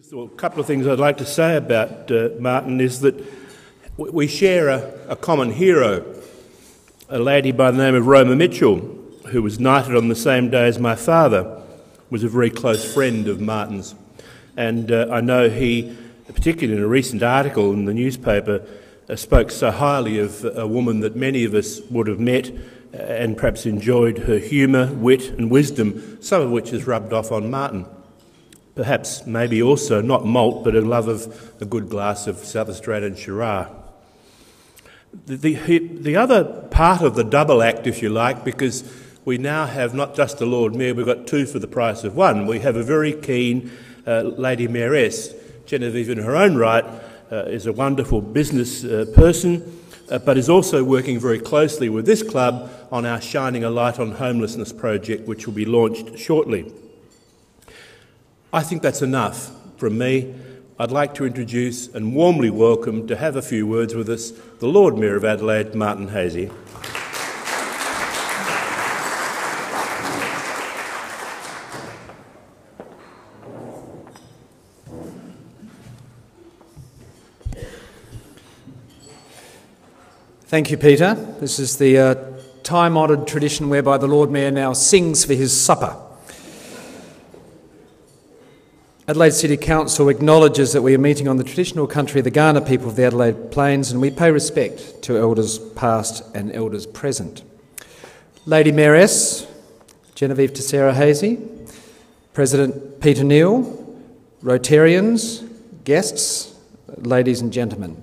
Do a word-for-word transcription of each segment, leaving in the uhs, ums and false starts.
So a couple of things I'd like to say about uh, Martin is that we share a, a common hero, a lady by the name of Roma Mitchell, who was knighted on the same day as my father, was a very close friend of Martin's. And uh, I know he, particularly in a recent article in the newspaper, uh, spoke so highly of a woman that many of us would have met and perhaps enjoyed her humour, wit and wisdom, some of which is rubbed off on Martin. Perhaps maybe also not malt, but a love of a good glass of South Australian Shiraz. The, the, the other part of the double act, if you like, because we now have not just the Lord Mayor, we've got two for the price of one. We have a very keen uh, Lady Mayoress. Genevieve, in her own right, uh, is a wonderful business uh, person, uh, but is also working very closely with this club on our Shining a Light on Homelessness project, which will be launched shortly. I think that's enough from me. I'd like to introduce and warmly welcome to have a few words with us the Lord Mayor of Adelaide, Martin Haese. Thank you, Peter. This is the uh, time-honoured tradition whereby the Lord Mayor now sings for his supper. Adelaide City Council acknowledges that we are meeting on the traditional country of the Kaurna people of the Adelaide Plains, and we pay respect to Elders past and Elders present. Lady Mayoress Genevieve Tassara Hazy, President Peter Neal, Rotarians, guests, ladies and gentlemen.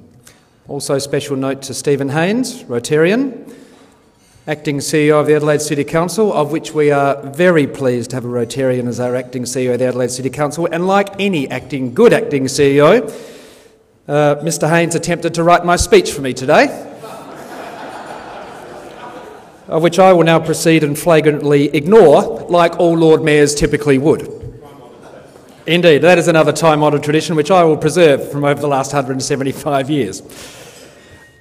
Also special note to Stephen Haynes, Rotarian, Acting C E O of the Adelaide City Council, of which we are very pleased to have a Rotarian as our Acting C E O of the Adelaide City Council. And like any acting, good Acting C E O, uh, Mister Haynes attempted to write my speech for me today, of which I will now proceed and flagrantly ignore, like all Lord Mayors typically would. Indeed, that is another time-honoured tradition which I will preserve from over the last one hundred seventy-five years.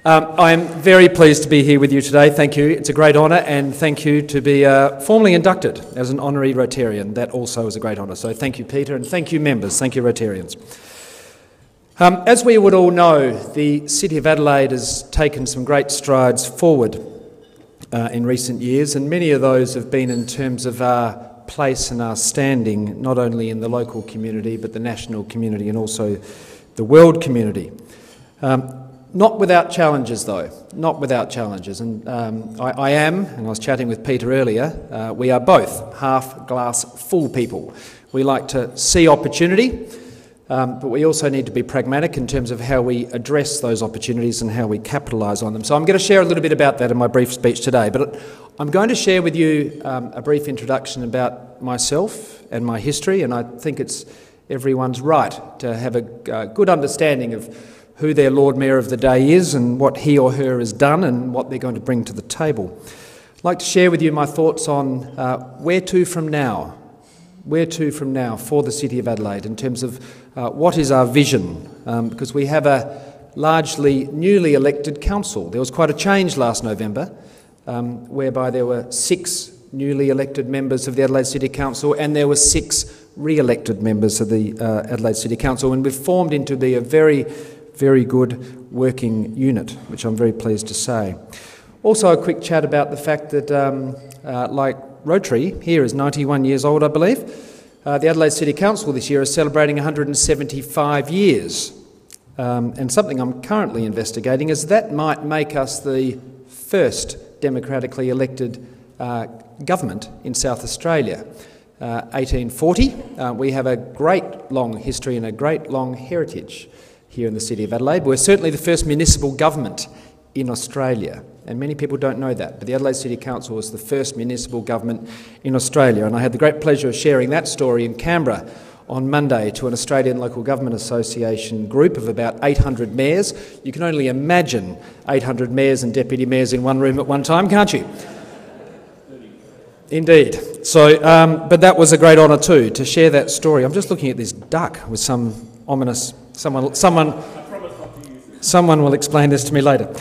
Um, I am very pleased to be here with you today. Thank you. It's a great honour, and thank you to be uh, formally inducted as an honorary Rotarian. That also is a great honour. So thank you, Peter, and thank you, members. Thank you, Rotarians. Um, as we would all know, the City of Adelaide has taken some great strides forward uh, in recent years, and many of those have been in terms of our place and our standing, not only in the local community, but the national community and also the world community. Um, Not without challenges, though. Not without challenges. And um, I, I am, and I was chatting with Peter earlier, uh, we are both half-glass full people. We like to see opportunity, um, but we also need to be pragmatic in terms of how we address those opportunities and how we capitalise on them. So I'm going to share a little bit about that in my brief speech today. But I'm going to share with you um, a brief introduction about myself and my history, and I think it's everyone's right to have a uh, good understanding of who their Lord Mayor of the day is and what he or her has done and what they're going to bring to the table. I'd like to share with you my thoughts on uh, where to from now, where to from now for the City of Adelaide in terms of uh, what is our vision, um, because we have a largely newly elected council. There was quite a change last November um, whereby there were six newly elected members of the Adelaide City Council and there were six re-elected members of the uh, Adelaide City Council, and we've formed into the a very very good working unit, which I'm very pleased to say. Also a quick chat about the fact that, um, uh, like Rotary, here is ninety-one years old, I believe. Uh, the Adelaide City Council this year is celebrating one hundred seventy-five years. Um, and something I'm currently investigating is that might make us the first democratically elected uh, government in South Australia. Uh, eighteen forty, uh, we have a great long history and a great long heritage here in the City of Adelaide. We're certainly the first municipal government in Australia, and many people don't know that, but the Adelaide City Council was the first municipal government in Australia, and I had the great pleasure of sharing that story in Canberra on Monday to an Australian Local Government Association group of about eight hundred mayors. You can only imagine eight hundred mayors and deputy mayors in one room at one time, can't you? Indeed. So, um, but that was a great honour too, to share that story. I'm just looking at this duck with some ominous... Someone, someone, someone will explain this to me later.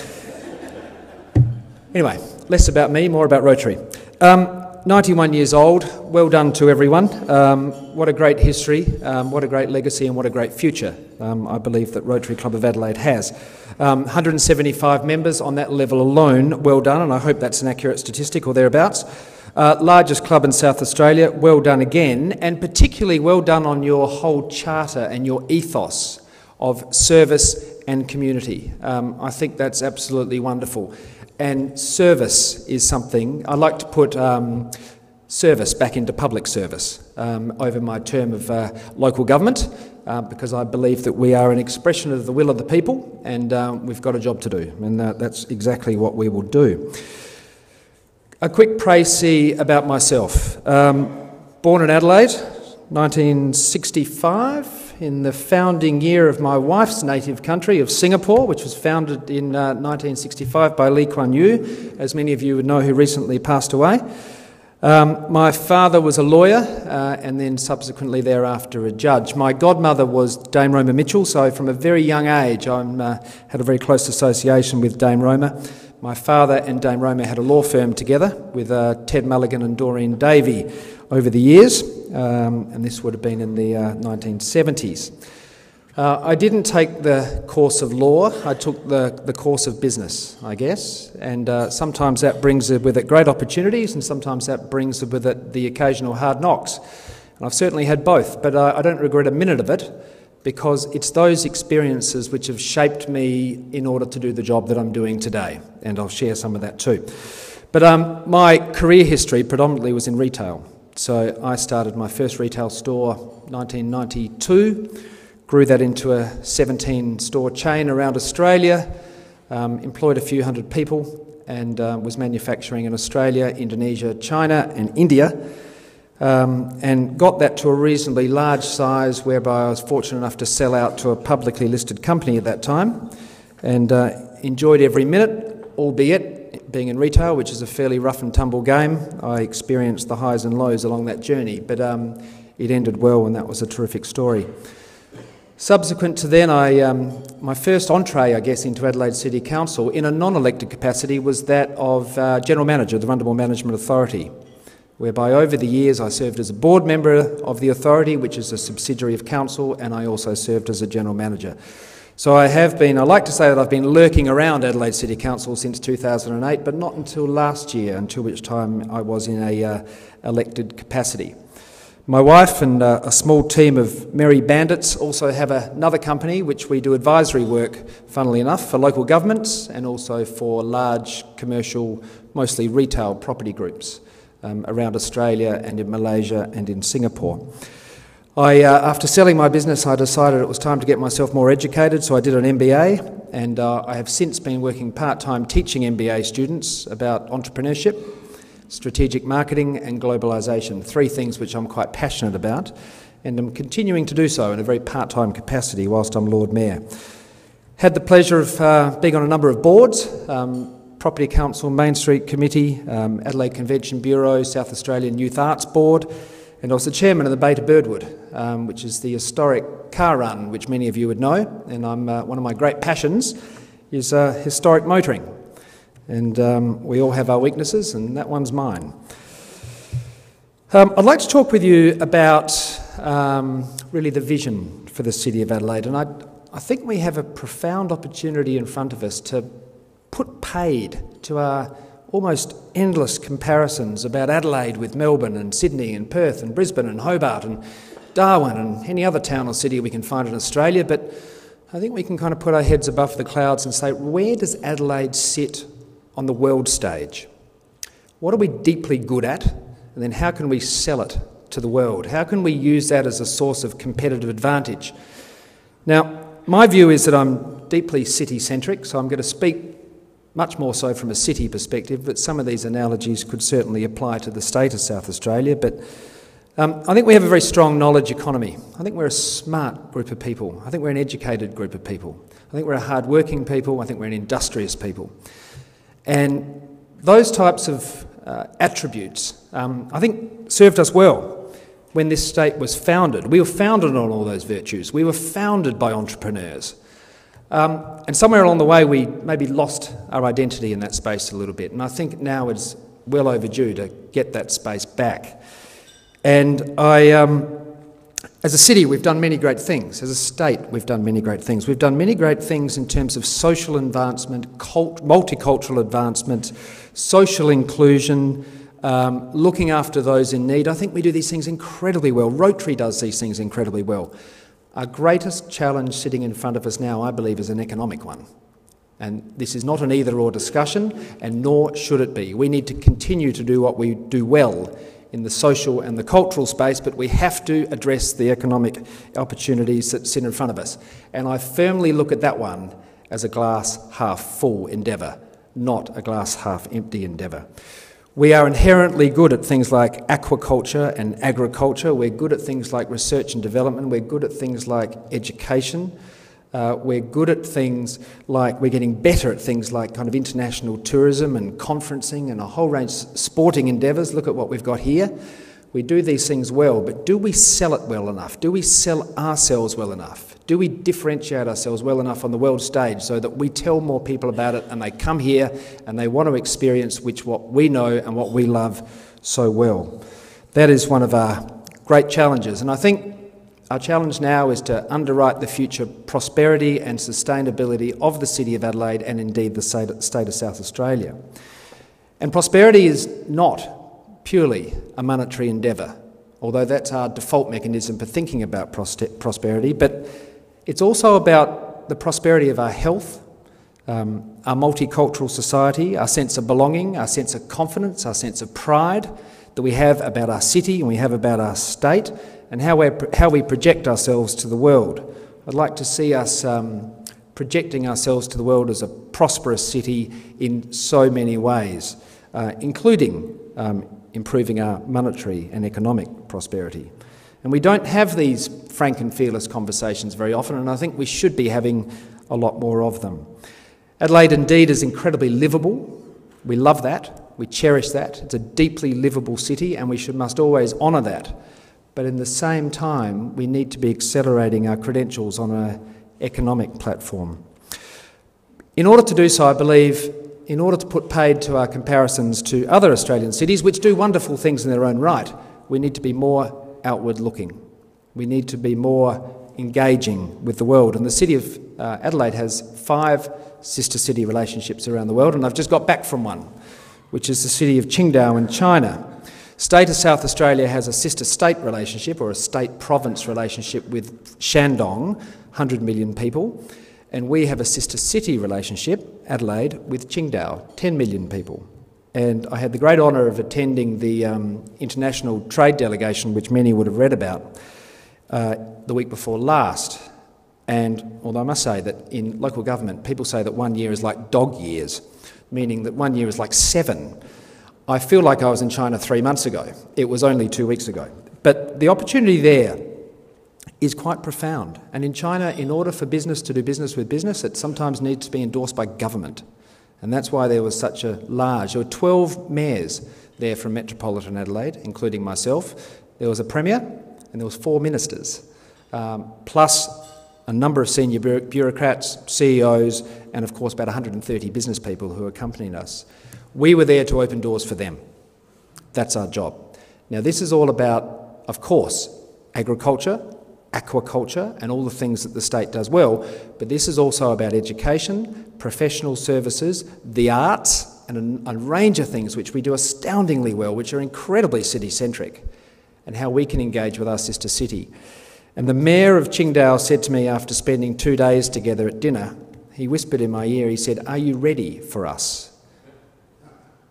Anyway, less about me, more about Rotary. Um, ninety-one years old, well done to everyone. Um, what a great history, um, what a great legacy, and what a great future, um, I believe, that Rotary Club of Adelaide has. Um, one hundred seventy-five members on that level alone, well done, and I hope that's an accurate statistic or thereabouts. Uh, largest club in South Australia, well done again, and particularly well done on your whole charter and your ethos of service and community. Um, I think that's absolutely wonderful. And service is something, I like to put um, service back into public service um, over my term of uh, local government, uh, because I believe that we are an expression of the will of the people, and um, we've got a job to do, and uh, that's exactly what we will do. A quick précis about myself. Um, born in Adelaide, nineteen sixty-five. In the founding year of my wife's native country of Singapore, which was founded in uh, nineteen sixty-five by Lee Kuan Yew, as many of you would know, who recently passed away. Um, my father was a lawyer uh, and then subsequently thereafter a judge. My godmother was Dame Roma Mitchell, so from a very young age I uh, had a very close association with Dame Roma. My father and Dame Roma had a law firm together with uh, Ted Mulligan and Dorian Davey over the years, um, and this would have been in the uh, nineteen seventies. Uh, I didn't take the course of law, I took the, the course of business, I guess, and uh, sometimes that brings with it great opportunities, and sometimes that brings with it the occasional hard knocks. And I've certainly had both, but uh, I don't regret a minute of it, because it's those experiences which have shaped me in order to do the job that I'm doing today, and I'll share some of that too. But um, my career history predominantly was in retail. So I started my first retail store in nineteen ninety-two, grew that into a seventeen store chain around Australia, um, employed a few hundred people, and uh, was manufacturing in Australia, Indonesia, China and India, um, and got that to a reasonably large size whereby I was fortunate enough to sell out to a publicly listed company at that time, and uh, enjoyed every minute, albeit being in retail, which is a fairly rough and tumble game. I experienced the highs and lows along that journey, but um, it ended well, and that was a terrific story. Subsequent to then, I, um, my first entree, I guess, into Adelaide City Council in a non-elected capacity was that of uh, General Manager of the Rundle Mall Management Authority, whereby over the years I served as a board member of the authority, which is a subsidiary of council, and I also served as a General Manager. So I have been, I like to say that I've been lurking around Adelaide City Council since two thousand eight, but not until last year, until which time I was in a uh, elected capacity. My wife and uh, a small team of merry bandits also have a, another company which we do advisory work, funnily enough, for local governments and also for large commercial, mostly retail property groups um, around Australia and in Malaysia and in Singapore. I, uh, after selling my business, I decided it was time to get myself more educated, so I did an M B A, and uh, I have since been working part-time teaching M B A students about entrepreneurship, strategic marketing and globalisation, three things which I'm quite passionate about, and I'm continuing to do so in a very part-time capacity whilst I'm Lord Mayor. Had the pleasure of uh, being on a number of boards, um, Property Council Main Street Committee, um, Adelaide Convention Bureau, South Australian Youth Arts Board, and I was the chairman of the Bay to Birdwood, um, which is the historic car run, which many of you would know. And I'm, uh, one of my great passions is uh, historic motoring. And um, we all have our weaknesses, and that one's mine. Um, I'd like to talk with you about um, really the vision for the City of Adelaide. And I, I think we have a profound opportunity in front of us to put paid to our almost endless comparisons about Adelaide with Melbourne and Sydney and Perth and Brisbane and Hobart and Darwin and any other town or city we can find in Australia, but I think we can kind of put our heads above the clouds and say, where does Adelaide sit on the world stage? What are we deeply good at, and then how can we sell it to the world? How can we use that as a source of competitive advantage? Now, my view is that I'm deeply city-centric, so I'm going to speak much more so from a city perspective, but some of these analogies could certainly apply to the state of South Australia. But um, I think we have a very strong knowledge economy. I think we're a smart group of people. I think we're an educated group of people. I think we're a hard-working people. I think we're an industrious people. And those types of uh, attributes, um, I think, served us well when this state was founded. We were founded on all those virtues. We were founded by entrepreneurs. Um, and somewhere along the way we maybe lost our identity in that space a little bit, and I think now is well overdue to get that space back. And I, um, as a city, we've done many great things. As a state, we've done many great things. We've done many great things in terms of social advancement, cult, multicultural advancement, social inclusion, um, looking after those in need. I think we do these things incredibly well. Rotary does these things incredibly well. Our greatest challenge sitting in front of us now, I believe, is an economic one. And this is not an either-or discussion, and nor should it be. We need to continue to do what we do well in the social and the cultural space, but we have to address the economic opportunities that sit in front of us. And I firmly look at that one as a glass half full endeavour, not a glass half empty endeavour. We are inherently good at things like aquaculture and agriculture. We're good at things like research and development. We're good at things like education. Uh, we're good at things like, we're getting better at things like kind of international tourism and conferencing and a whole range of sporting endeavours. Look at what we've got here. We do these things well, but do we sell it well enough? Do we sell ourselves well enough? Do we differentiate ourselves well enough on the world stage so that we tell more people about it and they come here and they want to experience which what we know and what we love so well? That is one of our great challenges. And I think our challenge now is to underwrite the future prosperity and sustainability of the City of Adelaide and indeed the state of South Australia. And prosperity is not purely a monetary endeavour, although that's our default mechanism for thinking about prosperity, but it's also about the prosperity of our health, um, our multicultural society, our sense of belonging, our sense of confidence, our sense of pride that we have about our city and we have about our state, and how, we're, how we project ourselves to the world. I'd like to see us um, projecting ourselves to the world as a prosperous city in so many ways, uh, including um, improving our monetary and economic prosperity. And we don't have these frank and fearless conversations very often, and I think we should be having a lot more of them. Adelaide indeed is incredibly livable. We love that. We cherish that. It's a deeply livable city, and we should, must always honour that. But in the same time, we need to be accelerating our credentials on an economic platform. In order to do so, I believe, in order to put paid to our comparisons to other Australian cities, which do wonderful things in their own right, we need to be more outward looking. We need to be more engaging with the world. And the City of uh, Adelaide has five sister city relationships around the world, and I've just got back from one, which is the city of Qingdao in China. State of South Australia has a sister state relationship or a state province relationship with Shandong, one hundred million people, and we have a sister city relationship, Adelaide, with Qingdao, ten million people. And I had the great honour of attending the um, international trade delegation, which many would have read about, uh, the week before last. And although I must say that in local government, people say that one year is like dog years, meaning that one year is like seven. I feel like I was in China three months ago. It was only two weeks ago. But the opportunity there is quite profound. And in China, in order for business to do business with business, it sometimes needs to be endorsed by government. And that's why there was such a large... There were twelve mayors there from metropolitan Adelaide, including myself. There was a premier and there was four ministers, um, plus a number of senior bureaucrats, C E Os, and of course about one hundred thirty business people who accompanied us. We were there to open doors for them. That's our job. Now, this is all about, of course, agriculture, aquaculture, and all the things that the state does well, but this is also about education, professional services, the arts, and a, a range of things which we do astoundingly well, which are incredibly city-centric, and how we can engage with our sister city. And the mayor of Qingdao said to me after spending two days together at dinner, he whispered in my ear, he said, "Are you ready for us?"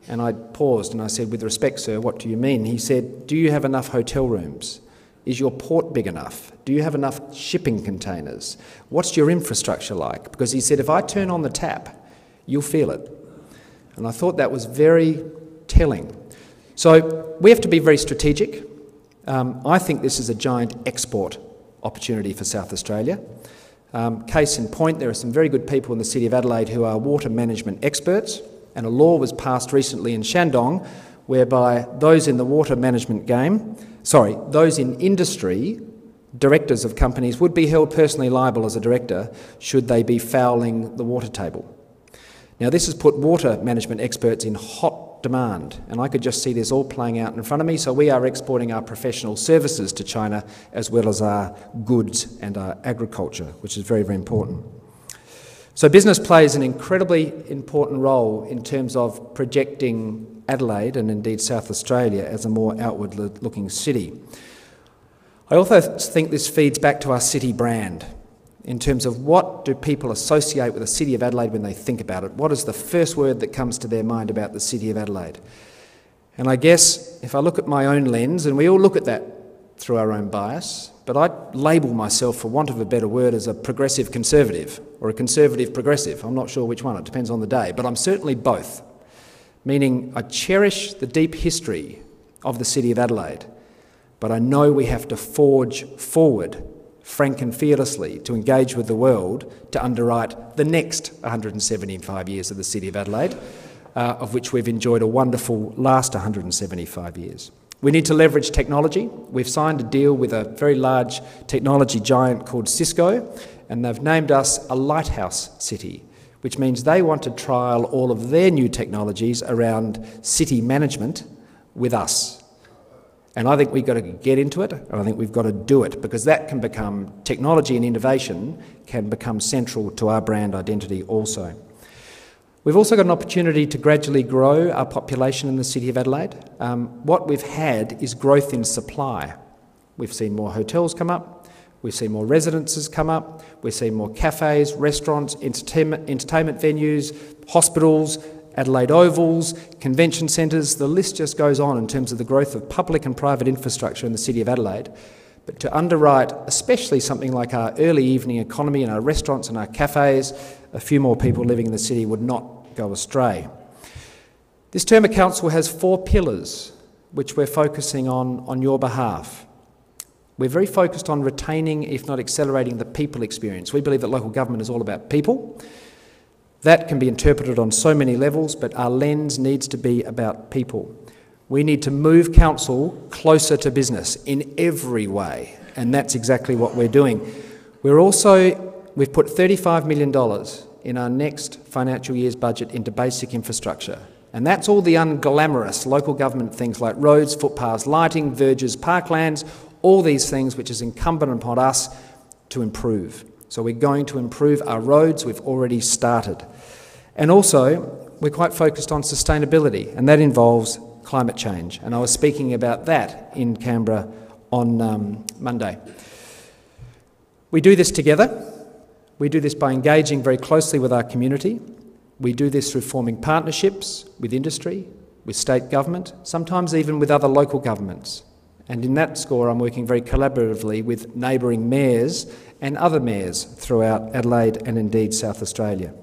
And I paused and I said, "With respect, sir, what do you mean?" He said, "Do you have enough hotel rooms? Is your port big enough? Do you have enough shipping containers? What's your infrastructure like?" Because he said, "If I turn on the tap, you'll feel it." And I thought that was very telling. So we have to be very strategic. Um, I think this is a giant export opportunity for South Australia. Um, case in point, there are some very good people in the City of Adelaide who are water management experts. And a law was passed recently in Shandong whereby those in the water management game, sorry, those in industry, directors of companies, would be held personally liable as a director should they be fouling the water table. Now, this has put water management experts in hot demand. And I could just see this all playing out in front of me. So we are exporting our professional services to China as well as our goods and our agriculture, which is very, very important. So business plays an incredibly important role in terms of projecting Adelaide and indeed South Australia as a more outward-looking city. I also think this feeds back to our city brand in terms of what do people associate with the City of Adelaide when they think about it. What is the first word that comes to their mind about the City of Adelaide? And I guess if I look at my own lens, and we all look at that through our own bias, but I label myself, for want of a better word, as a progressive conservative or a conservative progressive. I'm not sure which one, it depends on the day, but I'm certainly both, meaning I cherish the deep history of the City of Adelaide, but I know we have to forge forward frank and fearlessly to engage with the world to underwrite the next one hundred seventy-five years of the City of Adelaide, uh, of which we've enjoyed a wonderful last one hundred seventy-five years. We need to leverage technology. We've signed a deal with a very large technology giant called Cisco, and they've named us a lighthouse city, which means they want to trial all of their new technologies around city management with us. And I think we've got to get into it, and I think we've got to do it, because that can become, technology and innovation can become central to our brand identity also. We've also got an opportunity to gradually grow our population in the City of Adelaide. Um, what we've had is growth in supply. We've seen more hotels come up, we've seen more residences come up, we've seen more cafes, restaurants, entertainment, entertainment venues, hospitals, Adelaide Ovals, convention centres, the list just goes on in terms of the growth of public and private infrastructure in the City of Adelaide. But to underwrite especially something like our early evening economy and our restaurants and our cafes, a few more people living in the city would not go astray. This term of council has four pillars which we're focusing on on your behalf. We're very focused on retaining, if not accelerating, the people experience. We believe that local government is all about people. That can be interpreted on so many levels, but our lens needs to be about people. We need to move council closer to business in every way, and that's exactly what we're doing. We're also, we've put thirty-five million dollars in our next financial year's budget into basic infrastructure, and that's all the unglamorous local government things like roads, footpaths, lighting, verges, parklands, all these things which is incumbent upon us to improve. So we're going to improve our roads, we've already started. And also, we're quite focused on sustainability, and that involves climate change. And I was speaking about that in Canberra on um, Monday. We do this together. We do this by engaging very closely with our community. We do this through forming partnerships with industry, with state government, sometimes even with other local governments. And in that score, I'm working very collaboratively with neighbouring mayors and other mayors throughout Adelaide and indeed South Australia.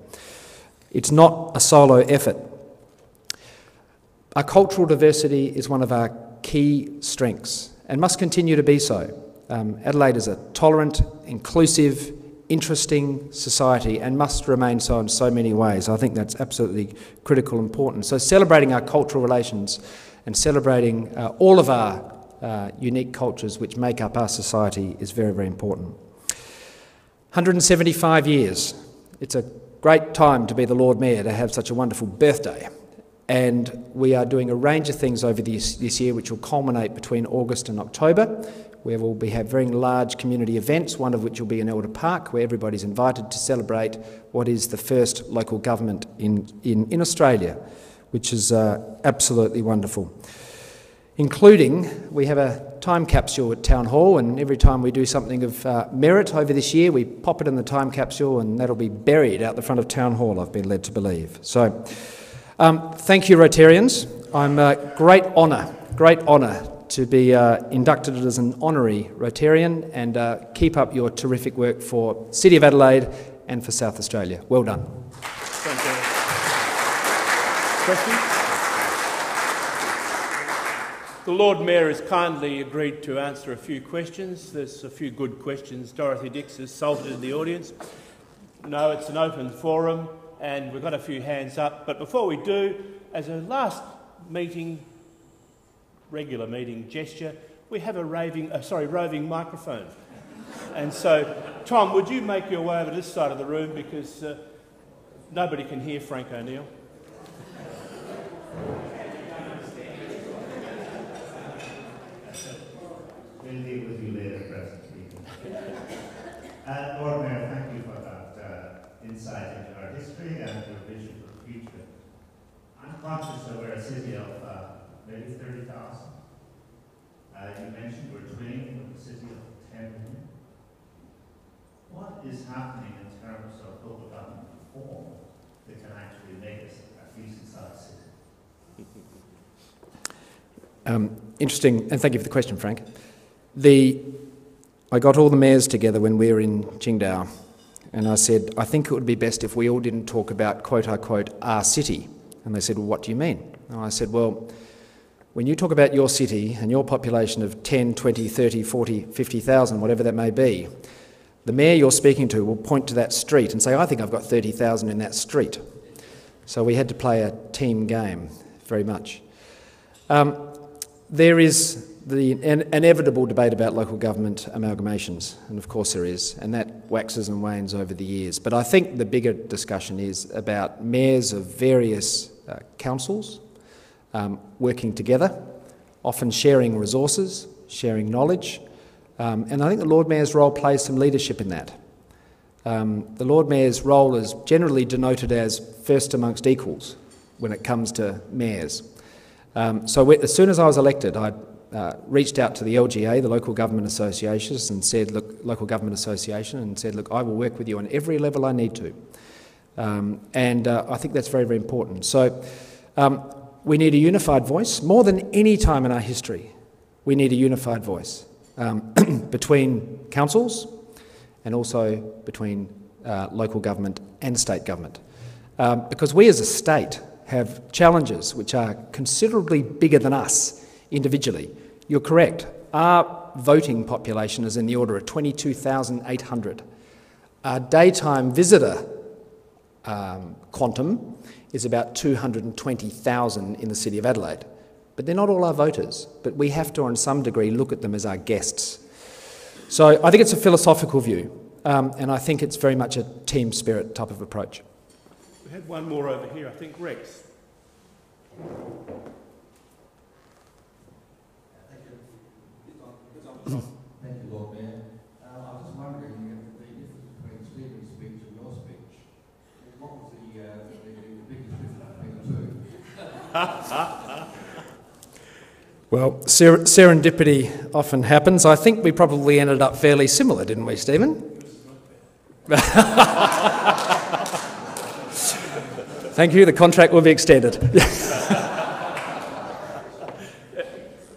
It's not a solo effort. Our cultural diversity is one of our key strengths and must continue to be so. Um, Adelaide is a tolerant, inclusive, interesting society and must remain so in so many ways. I think that's absolutely critical and important. So celebrating our cultural relations and celebrating uh, all of our Uh, unique cultures which make up our society is very, very important. one hundred seventy-five years. It's a great time to be the Lord Mayor, to have such a wonderful birthday. And we are doing a range of things over this, this year which will culminate between August and October, where we'll be having very large community events, one of which will be in Elder Park, where everybody's invited to celebrate what is the first local government in, in, in Australia, which is uh, absolutely wonderful. Including, we have a time capsule at Town Hall, and every time we do something of uh, merit over this year, we pop it in the time capsule and that'll be buried out the front of Town Hall, I've been led to believe. So, um, thank you Rotarians. I'm a great honour, great honour to be uh, inducted as an honorary Rotarian, and uh, keep up your terrific work for City of Adelaide and for South Australia. Well done. Thank you. Questions? The Lord Mayor has kindly agreed to answer a few questions. There's a few good questions. Dorothy Dix has salted the audience. No, it's an open forum, and we've got a few hands up. But before we do, as a last meeting, regular meeting gesture, we have a raving, uh, sorry, roving microphone. And so, Tom, would you make your way over to this side of the room, because uh, nobody can hear Frank O'Neill. We'll deal with you later, President Speaker. And Lord Mayor, thank you for that uh, insight into our history and your vision for the future. I'm conscious that we're a city of uh, maybe thirty thousand. Uh, you mentioned we're twinning with a city of ten million. What is happening in terms of local government reform that can actually make us a decent-sized city? Um, interesting, and thank you for the question, Frank. The, I got all the mayors together when we were in Qingdao, and I said, I think it would be best if we all didn't talk about quote-unquote our city. And they said, well, what do you mean? And I said, well, when you talk about your city and your population of ten, twenty, thirty, forty, fifty thousand, whatever that may be, the mayor you're speaking to will point to that street and say, I think I've got thirty thousand in that street. So we had to play a team game, very much. Um, there is the in inevitable debate about local government amalgamations, and of course there is, and that waxes and wanes over the years. But I think the bigger discussion is about mayors of various uh, councils um, working together, often sharing resources, sharing knowledge, um, and I think the Lord Mayor's role plays some leadership in that. Um, the Lord Mayor's role is generally denoted as first amongst equals when it comes to mayors. Um, so we, as soon as I was elected, I Uh, reached out to the L G A, the Local Government Associations, and said, look, Local Government Association, and said, look, I will work with you on every level I need to. Um, and uh, I think that's very, very important. So um, we need a unified voice. More than any time in our history, we need a unified voice um, between councils and also between uh, local government and state government. Um, because we as a state have challenges which are considerably bigger than us individually. You're correct. Our voting population is in the order of twenty-two thousand eight hundred. Our daytime visitor um, quantum is about two hundred and twenty thousand in the city of Adelaide. But they're not all our voters. But we have to, on some degree, look at them as our guests. So I think it's a philosophical view. Um, and I think it's very much a team spirit type of approach. We had one more over here, I think, Rex. Thank you, Lord Mayor. Uh, I was just wondering the difference between Stephen's speech and your speech. What was the, uh, the, the biggest difference between the two? Well, ser serendipity often happens. I think we probably ended up fairly similar, didn't we, Stephen? Thank you. The contract will be extended.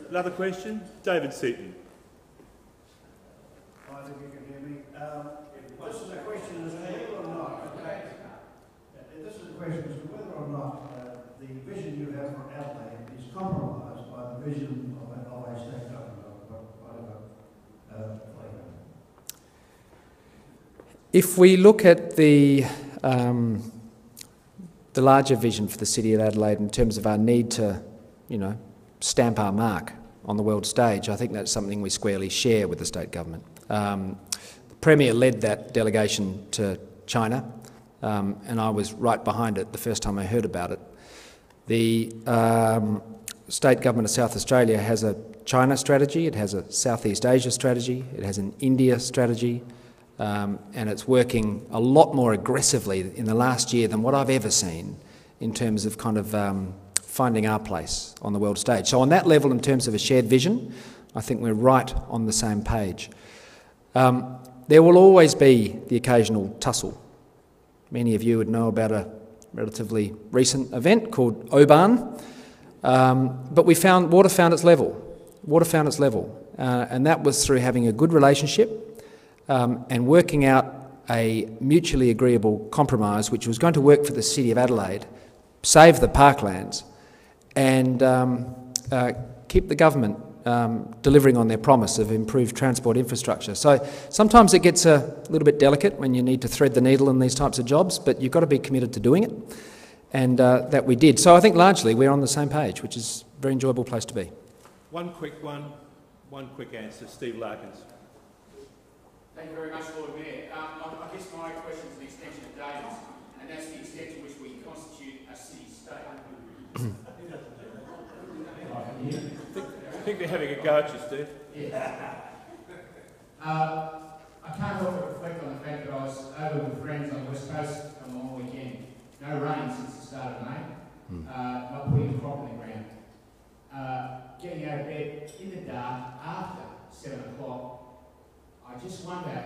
Another question? David Seaton. If we look at the, um, the larger vision for the City of Adelaide in terms of our need to, you know, stamp our mark on the world stage, I think that's something we squarely share with the state government. Um, the Premier led that delegation to China, um, and I was right behind it the first time I heard about it. The um, state government of South Australia has a China strategy, it has a Southeast Asia strategy, it has an India strategy, Um, and it's working a lot more aggressively in the last year than what I've ever seen in terms of kind of um, finding our place on the world stage. So on that level, in terms of a shared vision, I think we're right on the same page. Um, there will always be the occasional tussle. Many of you would know about a relatively recent event called O-Bahn, um, but we found water found its level. Water found its level, uh, and that was through having a good relationship. Um, and working out a mutually agreeable compromise which was going to work for the City of Adelaide, save the parklands, and um, uh, keep the government um, delivering on their promise of improved transport infrastructure. So sometimes it gets a little bit delicate when you need to thread the needle in these types of jobs, but you've got to be committed to doing it, and uh, that we did. So I think largely we're on the same page, which is a very enjoyable place to be. One quick one, one quick answer, Steve Larkins. Thank you very much, Lord Mayor. Um, I guess my question is an extension of David's, and that's the extent to which we constitute a city-state. think they're having a go at you, Steve. Yeah. uh, I can't help but reflect on the fact that I was over with friends on the West Coast on the long weekend. No rain since the start of May. Mm. Uh, not putting the crop in the ground. Uh, getting out of bed in the dark after seven o'clock. I just wonder,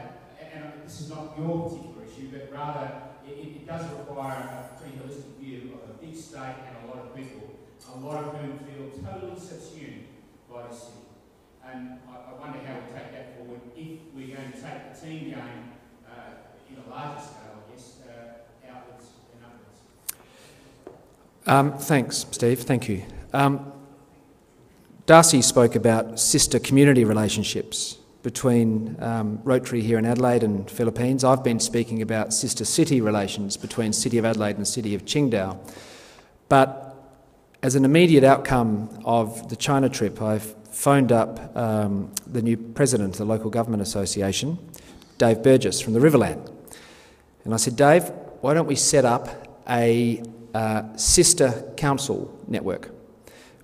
and this is not your particular issue, but rather it, it does require a pretty holistic view of a big state and a lot of people, a lot of whom feel totally subsumed by the city. And I, I wonder how we take that forward if we're going to take the team game uh, in a larger scale, I guess, uh, outwards and upwards. Um, thanks, Steve. Thank you. Um, Darcy spoke about sister community relationships between um, Rotary here in Adelaide and Philippines. I've been speaking about sister city relations between City of Adelaide and City of Qingdao. But as an immediate outcome of the China trip, I've phoned up um, the new president of the Local Government Association, Dave Burgess from the Riverland. And I said, Dave, why don't we set up a uh, sister council network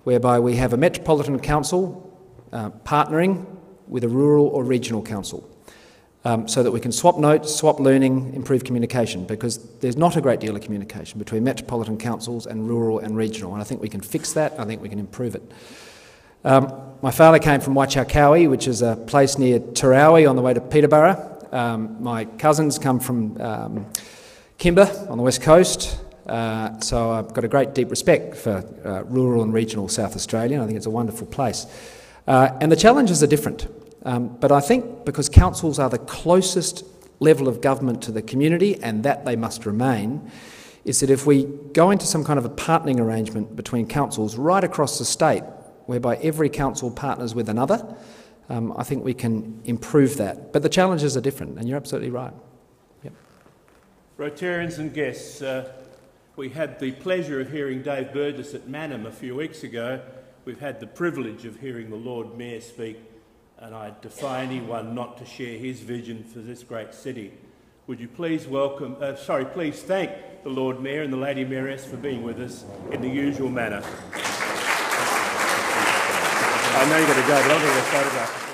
whereby we have a metropolitan council uh, partnering with a rural or regional council um, so that we can swap notes, swap learning, improve communication, because there's not a great deal of communication between metropolitan councils and rural and regional, and I think we can fix that. I think we can improve it. Um, my father came from Wachaukawi, which is a place near Tarawi on the way to Peterborough. Um, my cousins come from um, Kimba on the west coast, uh, so I've got a great deep respect for uh, rural and regional South Australia, and I think it's a wonderful place. Uh, and the challenges are different, um, but I think because councils are the closest level of government to the community, and that they must remain, is that if we go into some kind of a partnering arrangement between councils right across the state, whereby every council partners with another, um, I think we can improve that. But the challenges are different, and you're absolutely right. Yep. Rotarians and guests, uh, we had the pleasure of hearing Dave Burgess at Mannham a few weeks ago. We've had the privilege of hearing the Lord Mayor speak, and I defy anyone not to share his vision for this great city. Would you please welcome, uh, sorry, please thank the Lord Mayor and the Lady Mayoress for being with us in the usual manner. I know you've got to go, but I'll do a photograph.